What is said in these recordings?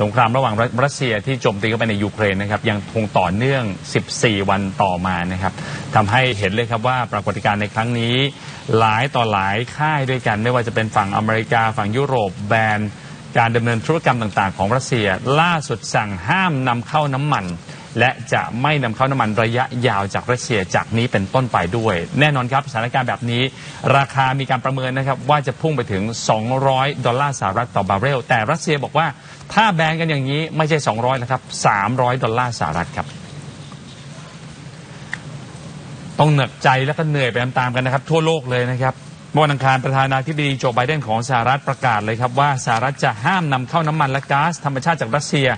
สงครามระหว่างรัสเซียที่โจมตีเข้าไปในยูเครนนะครับยังคงต่อเนื่อง14วันต่อมานะครับทำให้เห็นเลยครับว่าปรากฏการณ์ในครั้งนี้หลายต่อหลายค่ายด้วยกันไม่ว่าจะเป็นฝั่งอเมริกาฝั่งยุโรปแบนการดำเนินธุรกรรมต่างๆของรัสเซียล่าสุดสั่งห้ามนำเข้าน้ำมันและจะไม่นำเข้าน้ำมันระยะยาวจากรัสเซียจากนี้เป็นต้นไปด้วยแน่นอนครับสถานการณ์แบบนี้ราคามีการประเมินนะครับว่าจะพุ่งไปถึง$200ต่อบาร์เรลแต่รัสเซียบอกว่าถ้าแบนกันอย่างนี้ไม่ใช่200นะครับ$300ครับต้องหนักใจและก็เหนื่อยไปตามๆกันนะครับทั่วโลกเลยนะครับเมื่อวันอังคารประธานาธิบดีโจไบเดนของสหรัฐประกาศเลยครับว่าสหรัฐจะห้ามนำเข้าน้ำมันและก๊าซธรรมชาติจากรัสเซีย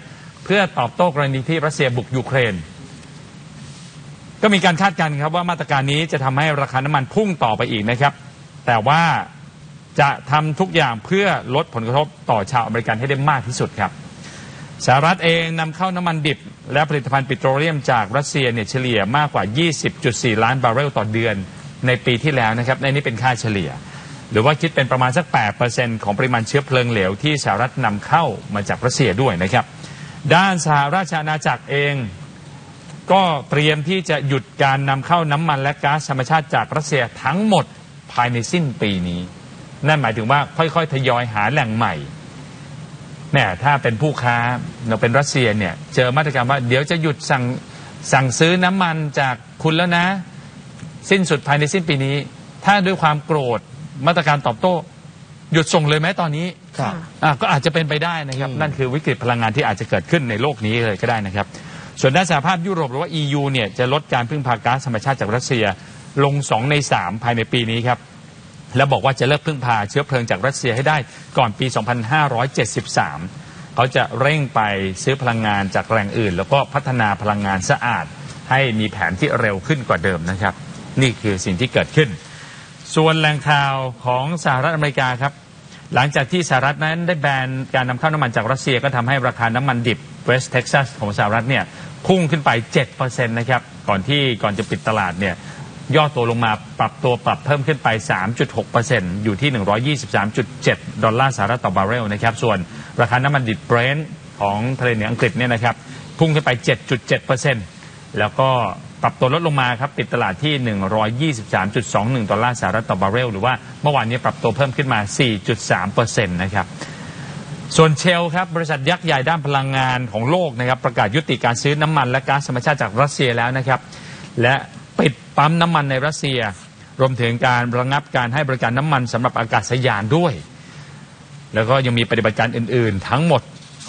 เพื่อตอบโต้กรณีที่รัสเซียบุกยูเครนก็มีการคาดการณ์ครับว่ามาตรการนี้จะทำให้ราคาน้ำมันพุ่งต่อไปอีกนะครับแต่ว่าจะทำทุกอย่างเพื่อลดผลกระทบต่อชาวอเมริกันให้ได้มากที่สุดครับสหรัฐเองนำเข้าน้ำมันดิบและผลิตภัณฑ์ปิโตรเลียมจากรัสเซียเนี่ยเฉลี่ยมากกว่า 20.4 ล้านบาร์เรลต่อเดือนในปีที่แล้วนะครับในนี้เป็นค่าเฉลี่ยหรือว่าคิดเป็นประมาณสัก 8% ของปริมาณเชื้อเพลิงเหลวที่สหรัฐนำเข้ามาจากรัสเซียด้วยนะครับด้านสหราชอาณาจักรเองก็เตรียมที่จะหยุดการนำเข้าน้ำมันและก๊าซธรรมชาติจากรัสเซียทั้งหมดภายในสิ้นปีนี้นั่นหมายถึงว่าค่อยๆทยอยหาแหล่งใหม่แหมถ้าเป็นผู้ค้าเราเป็นรัสเซียเนี่ยเจอมาตรการว่าเดี๋ยวจะหยุดสั่งซื้อน้ำมันจากคุณแล้วนะสิ้นสุดภายในสิ้นปีนี้ถ้าด้วยความโกรธมาตรการตอบโต้หยุดส่งเลยไหมตอนนี้ก็อาจจะเป็นไปได้นะครับนั่นคือวิกฤตพลังงานที่อาจจะเกิดขึ้นในโลกนี้เลยก็ได้นะครับส่วนด้านสหภาพยุโรปหรือว่า EU เนี่ยจะลดการพึ่งพาก๊าซธรรมชาติจากรัสเซียลง2/3ภายในปีนี้ครับและบอกว่าจะเลิกพึ่งพาเชื้อเพลิงจากรัสเซียให้ได้ก่อนปี2573เขาจะเร่งไปซื้อพลังงานจากแหล่งอื่นแล้วก็พัฒนาพลังงานสะอาดให้มีแผนที่เร็วขึ้นกว่าเดิมนะครับนี่คือสิ่งที่เกิดขึ้นส่วนแหล่งข่าวของสหรัฐอเมริกาครับหลังจากที่สหรัฐนั้นได้แบนการนำเข้าน้ำมันจากรัสเซียก็ทำให้ราคาน้ำมันดิบเวสต์เท็กซัสของสหรัฐเนี่ยพุ่งขึ้นไป 7% นะครับก่อนจะปิดตลาดเนี่ยย่อตัวลงมาปรับเพิ่มขึ้นไป 3.6% อยู่ที่$123.7สหรัฐต่อบาร์เรลนะครับส่วนราคาน้ำมันดิบเบรนท์ของทะเลเหนืออังกฤษเนี่ยนะครับพุ่งขึ้นไป 7.7% แล้วก็ปรับตัวลดลงมาครับปิดตลาดที่$123.21สหรัฐต่อบาร์เรลหรือว่าเมื่อวานนี้ปรับตัวเพิ่มขึ้นมา 4.3% นะครับส่วนเชลครับบริษัทยักษ์ใหญ่ด้านพลังงานของโลกนะครับประกาศยุติการซื้อน้ำมันและก๊าซธรรมชาติจากรัสเซียแล้วนะครับและปิดปั๊มน้ำมันในรัสเซียรวมถึงการระงับการให้บริการน้ำมันสำหรับอากาศยานด้วยแล้วก็ยังมีปฏิบัติการอื่นๆทั้งหมด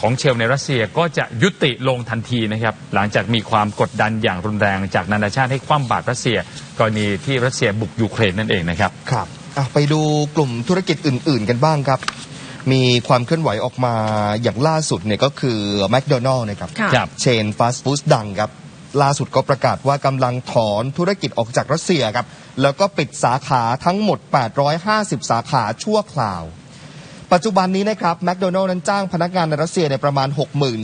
ของเชลในรัสเซียก็จะยุติลงทันทีนะครับหลังจากมีความกดดันอย่างรุนแรงจากนานาชาติให้คว่ำบาตรรัสเซียกรณีที่รัสเซียบุกยูเครนนั่นเองนะครับครับไปดูกลุ่มธุรกิจอื่นๆกันบ้างครับมีความเคลื่อนไหวออกมาอย่างล่าสุดเนี่ยก็คือแมคโดนัลล์นะครับเชนฟาสต์ฟู้ดดังครับล่าสุดก็ประกาศว่ากำลังถอนธุรกิจออกจากรัสเซียครับแล้วก็ปิดสาขาทั้งหมด850สาขาชั่วคราวปัจจุบันนี้นะครับแมคโดนัลล์นั้นจ้างพนักงานในรัสเซียในประมาณ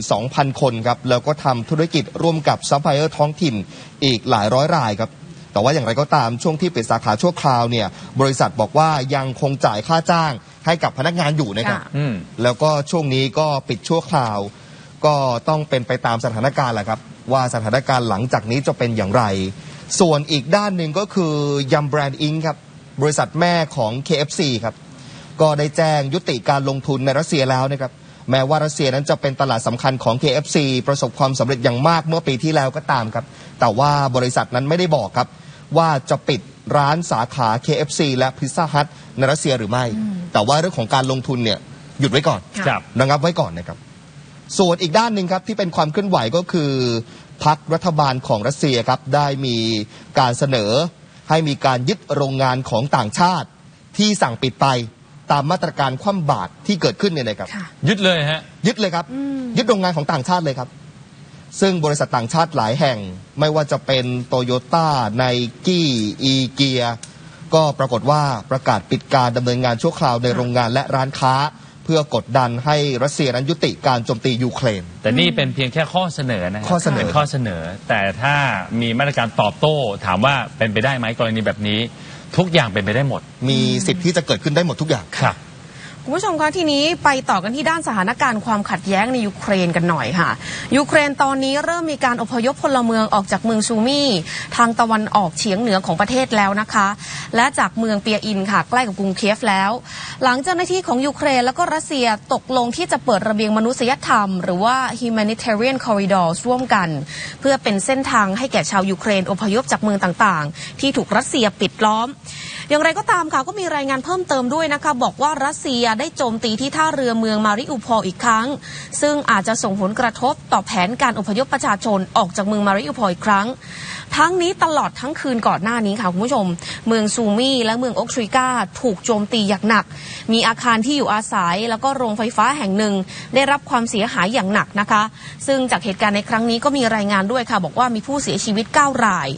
62,000 คนครับแล้วก็ทำธุรกิจร่วมกับซัพพลายเออร์ท้องถิ่นอีกหลายร้อยรายครับแต่ว่าอย่างไรก็ตามช่วงที่ปิดสาขาชั่วคราวเนี่ยบริษัทบอกว่ายังคงจ่ายค่าจ้างให้กับพนักงานอยู่นะครับแล้วก็ช่วงนี้ก็ปิดชั่วคราวก็ต้องเป็นไปตามสถานการณ์แหละครับว่าสถานการณ์หลังจากนี้จะเป็นอย่างไรส่วนอีกด้านหนึ่งก็คือยำแบรนด์อิงครับบริษัทแม่ของ KFC ครับก็ได้แจ้งยุติการลงทุนในรัสเซียแล้วนะครับแม้ว่ารัสเซียนั้นจะเป็นตลาดสำคัญของ KFC ประสบความสำเร็จอย่างมากเมื่อปีที่แล้วก็ตามครับแต่ว่าบริษัทนั้นไม่ได้บอกครับว่าจะปิดร้านสาขา KFC และ Pizza Hut ในรัสเซียหรือไม่แต่ว่าเรื่องของการลงทุนเนี่ยหยุดไว้ก่อนระงับไว้ก่อนนะครับส่วนอีกด้านหนึ่งครับที่เป็นความเคลื่อนไหวก็คือพรรครัฐบาลของรัสเซียครับได้มีการเสนอให้มีการยึดโรงงานของต่างชาติที่สั่งปิดไปตามมาตรการคว่ำบาตรที่เกิดขึ้นเนี่ยนะครับยึดเลยฮะยึดเลยครับยึดโรงงานของต่างชาติเลยครับซึ่งบริษัทต่างชาติหลายแห่งไม่ว่าจะเป็นโตโยต้าไนกี้อีเกียก็ปรากฏว่าประกาศปิดการดำเนินงานชั่วคราวในโรงงานและร้านค้าเพื่อกดดันให้รัสเซียนั้นยุติการโจมตียูเครนแต่นี่เป็นเพียงแค่ข้อเสนอนะครับข้อเสนอแต่ถ้ามีมาตรการตอบโต้ถามว่าเป็นไปได้ไหมกรณีแบบนี้ทุกอย่างเป็นไปได้หมดมีสิทธิ์ที่จะเกิดขึ้นได้หมดทุกอย่างครับ คุณผู้ชมคะทีนี้ไปต่อกันที่ด้านสถานการณ์ความขัดแย้งในยูเครนกันหน่อยค่ะยูเครนตอนนี้เริ่มมีการอพยพพลเมืองออกจากเมืองซูมีทางตะวันออกเฉียงเหนือของประเทศแล้วนะคะและจากเมืองเปียอินค่ะใกล้กับกรุงเคียฟแล้วหลังเจ้าหน้าที่ของยูเครนแล้วก็รัสเซียตกลงที่จะเปิดระเบียงมนุษยธรรมหรือว่า humanitarian corridors ร่วมกันเพื่อเป็นเส้นทางให้แก่ชาวยูเครนอพยพจากเมืองต่างๆที่ถูกรัสเซียปิดล้อมอย่างไรก็ตามค่ะก็มีรายงานเพิ่มเติมด้วยนะคะบอกว่ารัสเซียได้โจมตีที่ท่าเรือเมืองมาริอูพอลอีกครั้งซึ่งอาจจะส่งผลกระทบต่อแผนการอพยพประชาชนออกจากเมืองมาริอูพอลอีกครั้งทั้งนี้ตลอดทั้งคืนก่อนหน้านี้ค่ะคุณผู้ชมเมืองซูมีและเมืองอกทริกาถูกโจมตีอย่างหนักมีอาคารที่อยู่อาศัยแล้วก็โรงไฟฟ้าแห่งหนึ่งได้รับความเสียหายอย่างหนักนะคะซึ่งจากเหตุการณ์ในครั้งนี้ก็มีรายงานด้วยค่ะบอกว่ามีผู้เสียชีวิต9ราย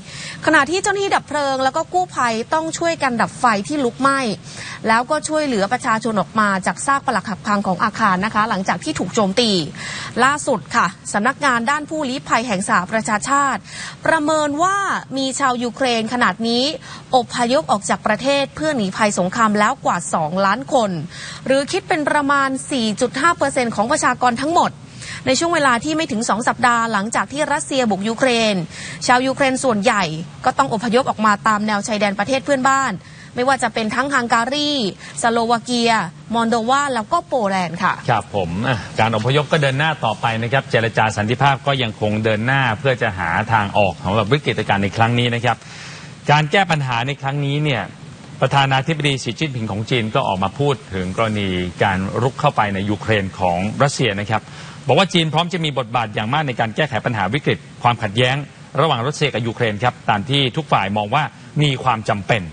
ขณะที่เจ้าหน้าที่ดับเพลิงแล้วก็กู้ภัยต้องช่วยกันดับไฟที่ลุกไหม้แล้วก็ช่วยเหลือประชาชนออกมาจากซากปรักหักพังของอาคารนะคะหลังจากที่ถูกโจมตีล่าสุดค่ะสำนักงานด้านผู้ลี้ภัยแห่งสหประชาชาติประเมินว่ามีชาวยูเครนขนาดนี้อพยพออกจากประเทศเพื่อหนีภัยสงครามแล้วกว่า2 ล้านคนหรือคิดเป็นประมาณ 4.5% ของประชากรทั้งหมดในช่วงเวลาที่ไม่ถึง2 สัปดาห์หลังจากที่รัสเซียบุกยูเครนชาวยูเครนส่วนใหญ่ก็ต้องอพยพออกมาตามแนวชายแดนประเทศเพื่อนบ้านไม่ว่าจะเป็นทั้งฮังการีสโลวาเกียมอนโดวาแล้วก็โปแลนด์ค่ะครับผมการอพยพก็เดินหน้าต่อไปนะครับเจรจาสันติภาพก็ยังคงเดินหน้าเพื่อจะหาทางออกของวิกฤตการณ์ในครั้งนี้นะครับการแก้ปัญหาในครั้งนี้เนี่ยประธานาธิบดีสีจิ้นผิงของจีนก็ออกมาพูดถึงกรณีการรุกเข้าไปในยูเครนของรัสเซียนะครับบอกว่าจีนพร้อมจะมีบทบาทอย่างมากในการแก้ไขปัญหาวิกฤตความขัดแย้งระหว่างรัสเซียกับยูเครนครับตามที่ทุกฝ่ายมองว่ามีความจำเป็น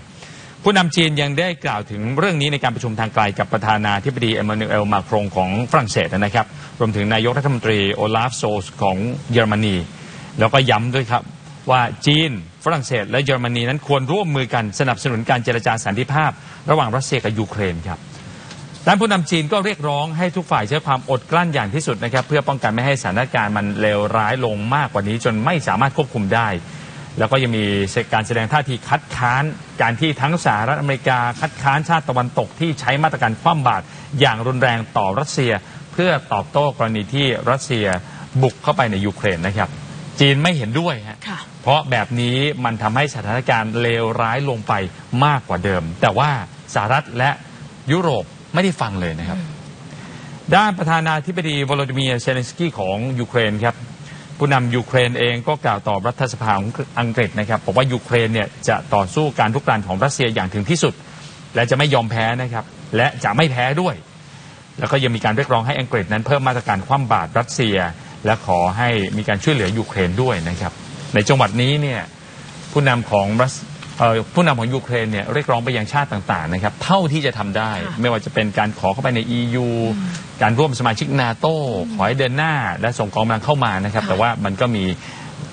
ผู้นำจีนยังได้กล่าวถึงเรื่องนี้ในการประชุมทางไกลกับประธานาธิบดีเอ็มมานูเอลมาครงของฝรั่งเศสนะครับรวมถึงนายกรัฐมนตรีโอลาฟโซลส์ของเยอรมนีแล้วก็ย้ำด้วยครับว่าจีนฝรั่งเศสและเยอรมนีนั้นควรร่วมมือกันสนับสนุนการเจรจาสันติภาพระหว่างรัสเซียกับยูเครนครับด้านผู้นำจีนก็เรียกร้องให้ทุกฝ่ายใช้ความอดกลั้นอย่างที่สุดนะครับเพื่อป้องกันไม่ให้สถานการณ์มันเลวร้ายลงมากกว่านี้จนไม่สามารถควบคุมได้แล้วก็ยังมีการแสดงท่าทีคัดค้านการที่ทั้งสหรัฐอเมริกาคัดค้านชาติตะวันตกที่ใช้มาตรการคว่ำบาตรอย่างรุนแรงต่อรัสเซียเพื่อตอบโต้กรณีที่รัสเซียบุกเข้าไปในยูเครนนะครับจีนไม่เห็นด้วยฮะเพราะแบบนี้มันทำให้สถานการณ์เลวร้ายลงไปมากกว่าเดิมแต่ว่าสหรัฐและยุโรปไม่ได้ฟังเลยนะครับด้านประธานาธิบดีโวโลดิเมียร์เซเลนสกี้ของยูเครนครับผู้นำยูเครนเองก็กล่าวต่อรัฐสภาของอังกฤษนะครับบอกว่ายูเครนเนี่ยจะต่อสู้การรุกรานของรัสเซียอย่างถึงที่สุดและจะไม่ยอมแพ้นะครับและจะไม่แพ้ด้วยแล้วก็ยังมีการเรียกร้องให้อังกฤษนั้นเพิ่มมาตรการคว่ำบาตรรัสเซียและขอให้มีการช่วยเหลือยูเครนด้วยนะครับในจังหวัดนี้เนี่ยผู้นำของยูเครนเนี่ยเรียกร้องไปยังชาติต่างๆนะครับเท่าที่จะทำได้ไม่ว่าจะเป็นการขอเข้าไปใน EU การร่วมสมาชิก NATO ขอให้เดินหน้าและส่งกองกำลังเข้ามานะครับแต่ว่ามันก็มี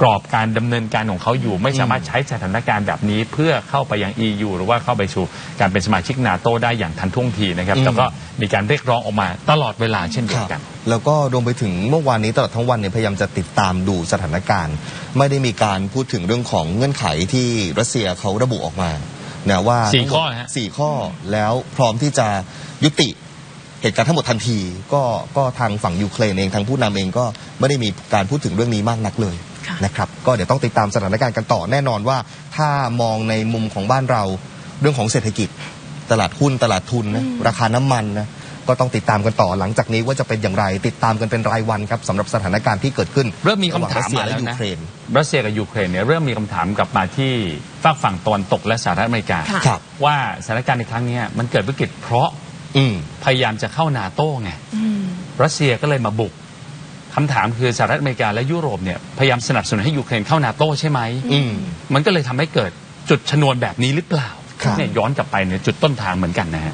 กรอบการดำเนินการของเขาอยู่ไม่สามารถใช้สถานการณ์แบบนี้เพื่อเข้าไปยัง EU หรือว่าเข้าไปสู่การเป็นสมาชิก NATO ได้อย่างทันท่วงทีนะครับแล้วก็มีการเรียกร้องออกมาตลอดเวลาเช่นเดียวกันแล้วก็รวมไปถึงเมื่อวานนี้ตลอดทั้งวันเนี่ยพยายามจะติดตามดูสถานการณ์ไม่ได้มีการพูดถึงเรื่องของเงื่อนไขที่รัสเซียเขาระบุออกมานะว่า4 ข้อแล้วพร้อมที่จะยุติเหตุการณ์ทั้งหมดทันทีก็ทางฝั่งยูเครนเองทางผู้นำเองก็ไม่ได้มีการพูดถึงเรื่องนี้มากนักเลยนะครับก็เดี๋ยวต้องติดตามสถานการณ์กันต่อแน่นอนว่าถ้ามองในมุมของบ้านเราเรื่องของเศรษฐกิจตลาดหุ้นตลาดทุนนะราคาน้ำมันนะก็ต้องติดตามกันต่อหลังจากนี้ว่าจะเป็นอย่างไรติดตามกันเป็นรายวันครับสำหรับสถานการณ์ที่เกิดขึ้นเริ่มมีคำถามมาแล้วนะรัสเซียกับยูเครนเนี่ยเริ่มมีคำถามกลับมาที่ฝั่งตะวันตกและสหรัฐอเมริกาว่าสถานการณ์ในครั้งนี้มันเกิดวิกฤตเพราะพยายามจะเข้านาโต้ไงรัสเซียก็เลยมาบุกคำถามคือสหรัฐอเมริกาและยุโรปเนี่ยพยายามสนับสนุนให้ยูเครนเข้านาโต้ใช่ไหมมันก็เลยทำให้เกิดจุดชนวนแบบนี้หรือเปล่าเนี่ยย้อนกลับไปเนี่ยจุดต้นทางเหมือนกันนะฮะ